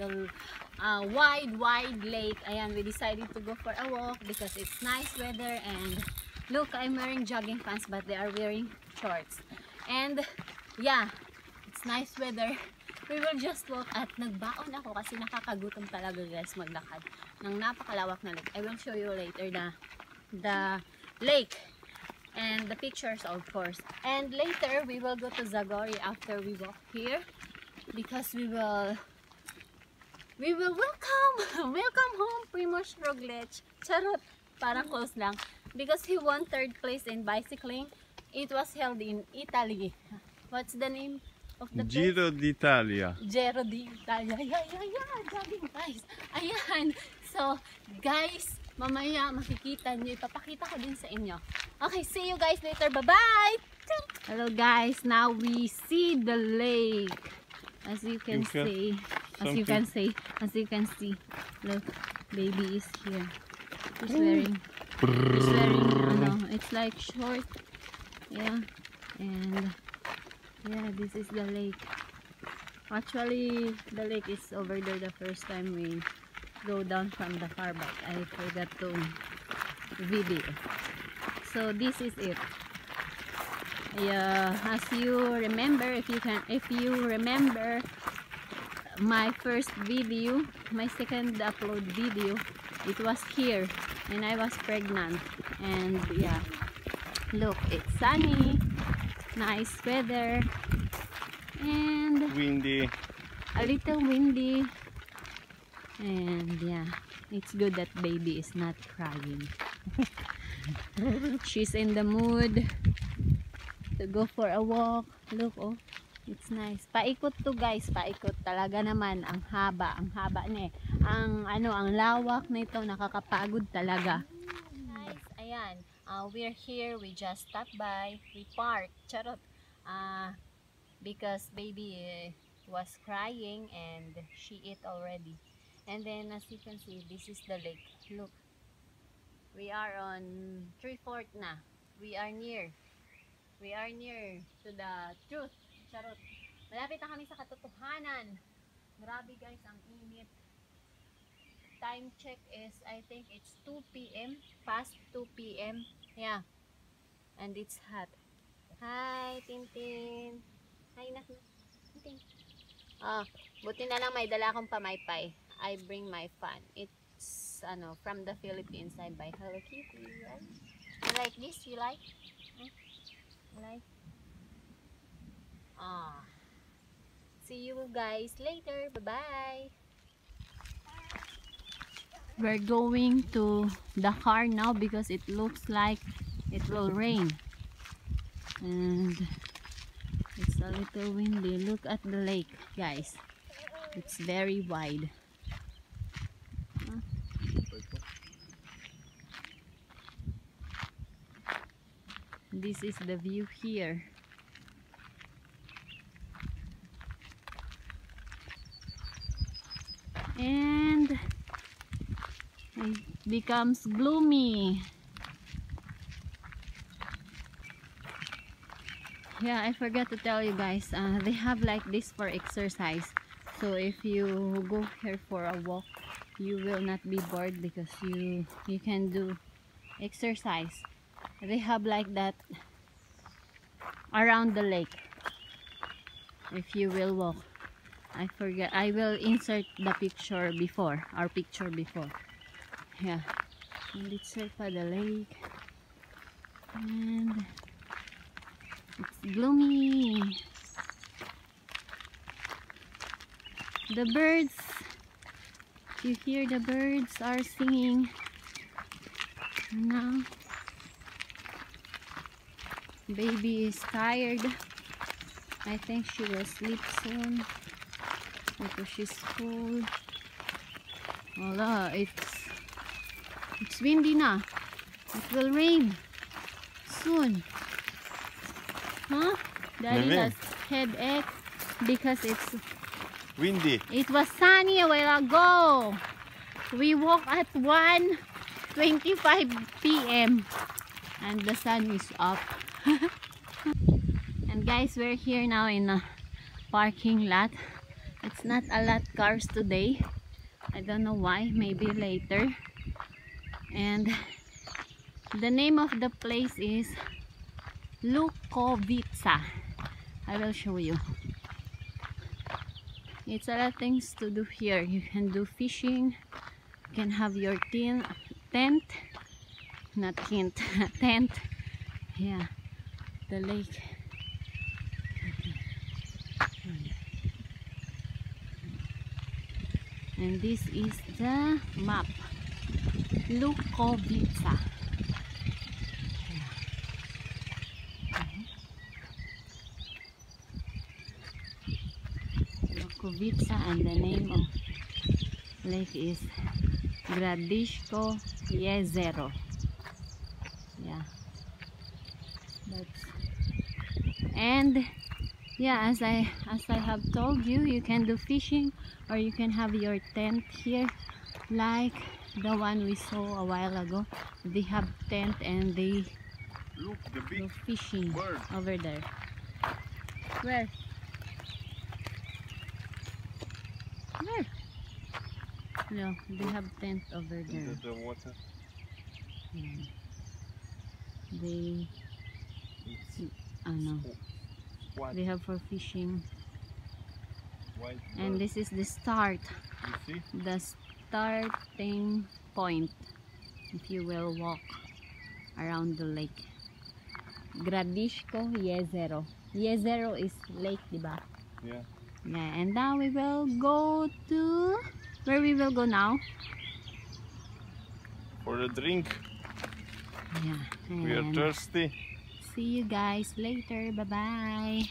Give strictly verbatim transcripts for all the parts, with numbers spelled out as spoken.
the uh, wide, wide lake. Ayan, we decided to go for a walk because it's nice weather. And look, I'm wearing jogging pants, but they are wearing shorts. And yeah, it's nice weather. We will just walk at nagbaon ako kasi nakakagutom talaga guys maglakad ng napakalawak na lake. I will show you later the, the lake and the pictures of course. And later we will go to Zagorje after we walk here because we will we will welcome welcome home Primož Roglič. Charot, parang close lang because he won third place in bicycling. It was held in Italy. What's the name? Giro d'Italia. Giro d'Italia. Yeah, yeah, yeah. Jogging, guys. Ayan. So, guys, mamaya makikita nyo. Ipapakita ko din sa inyo. Okay, see you guys later. Bye-bye. Hello, guys. Now we see the lake. As you can okay. see. As Something. you can see. As you can see. Look, baby is here. He's wearing. He's wearing. Ano, it's like short. Yeah. And... yeah, this is the lake. Actually, the lake is over there the first time we go down from the car, but I forgot to video. So this is it. Yeah, as you remember, if you can, if you remember my first video, my second upload video, it was here, and I was pregnant. And yeah, look, it's sunny. Nice weather and windy, a little windy, and yeah, it's good that baby is not crying. She's in the mood to go for a walk. Look, oh, it's nice. Paikot to guys, paikot talaga naman. Ang haba, ang haba na eh. Ang ano, ang lawak na ito, nakakapagod talaga. Guys, ayan. Uh, we're here, we just stopped by, we parked, charot, uh, because baby uh, was crying and she ate already. And then as you can see, this is the lake. Look, we are on three-fourth na. We are near, we are near to the truth, charot. Malapit na kami sa katotohanan. Grabe guys, ang init. Time check is, I think it's two P M past two P M Yeah, and it's hot. Hi, Tintin. Hi, nak. Tintin. Ah, buti na lang may dala akong pamaypay. I bring my fan. It's ano from the Philippines. I buy Hello Kitty. You like this? You like? You like? Ah. See you guys later. Bye bye. We're going to the car now because it looks like it will rain and it's a little windy. Look at the lake guys, it's very wide. Huh? This is the view here. And it becomes gloomy. Yeah, I forgot to tell you guys, uh, they have like this for exercise. So if you go here for a walk, you will not be bored because you you can do exercise. They have like that around the lake if you will walk. I forget, I will insert the picture before, our picture before. Yeah, and it's right by the lake, and it's gloomy. The birds, you hear the birds are singing now. Baby is tired. I think she will sleep soon because she's cold. Voila, it's It's windy na. It will rain soon. Huh? Daddy has headache because it's windy. It was sunny a while ago. We woke at one twenty-five P M and the sun is up. And guys, we're here now in a parking lot. It's not a lot of cars today. I don't know why, maybe later. And the name of the place is Lukovica. I will show you. It's a lot of things to do here. You can do fishing, you can have your tin, tent, not tent, tent, yeah, the lake. And this is the map, Lukovica. Lukovica, and the name of the lake is Gradishko Jezero. Yeah. That's, and yeah, as I as I have told you, you can do fishing or you can have your tent here, like the one we saw a while ago. They have tent and they Look, the big go fishing bird. Over there. Where? Where? No, they have tent over there. Into the water. Yeah. They, oh no, what? They have for fishing. White and bird. This is the start, you see? The starting point, if you will walk around the lake. Gradishko Jezero. Jezero is lake, diba? Yeah. Yeah, and now we will go to... Where we will go now? For a drink. Yeah. We are thirsty. See you guys later. Bye bye.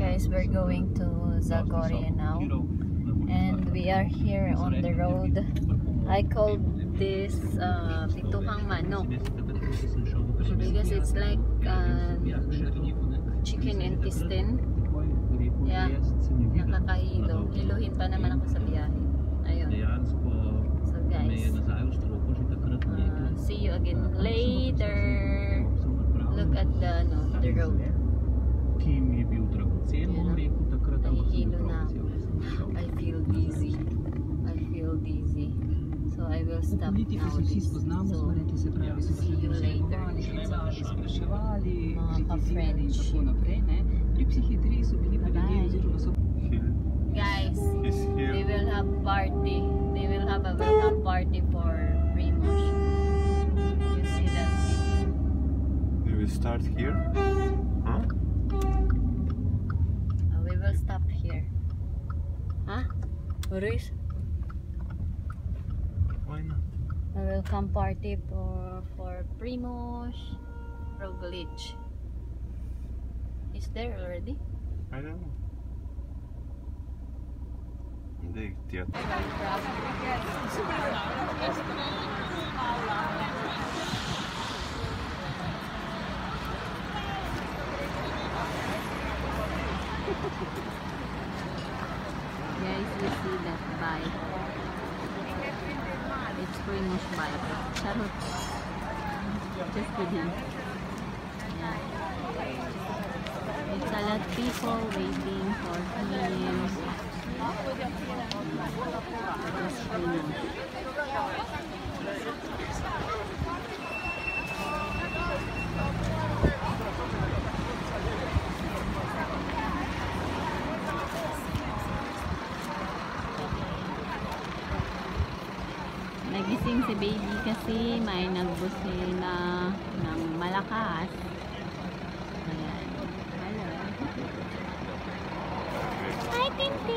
Guys, we're going to Zagorje now, and we are here on the road. I call this uh, Pituhang Manok because it's like uh, chicken intestine. Yeah, nakakahilo. Hilohin pa naman ako sa biyahe. Ayun. So guys, uh, see you again later. Look at the, no, the road. Nakikilo na ako. I feel dizzy. I feel dizzy. So I will stop now. So see you later. Mga ka-French. Bye-bye. Guys, they will have party. They will have a welcome party for Primož. You see that? They will start here? Huh? Uh, we will stop here. Huh? Boris? Why not? A welcome party for, for Primož Roglič. Is there already? I don't know. They get Guys, you see that bike. It's Primož bike. Charot. Just with him. Yeah. It's a lot of people waiting for him. Nagising si baby kasi may nagbusina ng malakas. Hi, Tintin!